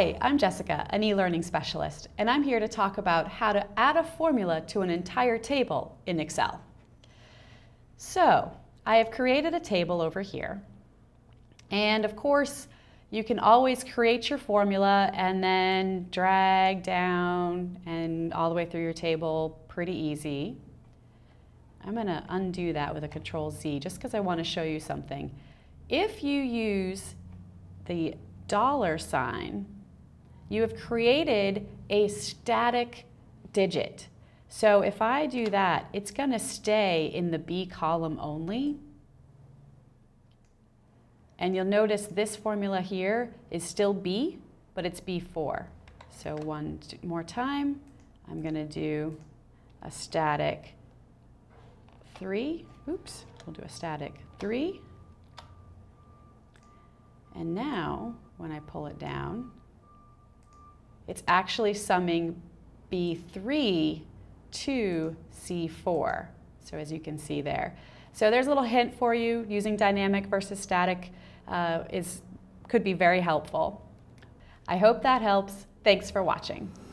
Hi, I'm Jessica, an e-learning specialist, and I'm here to talk about how to add a formula to an entire table in Excel. So, I have created a table over here, and of course, you can always create your formula and then drag down and all the way through your table pretty easy. I'm going to undo that with a Control-Z just because I want to show you something. If you use the $, you have created a static digit. So if I do that, it's going to stay in the B column only. And you'll notice this formula here is still B, but it's B4. So one more time, I'm going to do a static 3. Oops, we'll do a static 3. And now, when I pull it down, it's actually summing B3 to C4. So as you can see there. So there's a little hint for you. Using dynamic versus static could be very helpful. I hope that helps. Thanks for watching.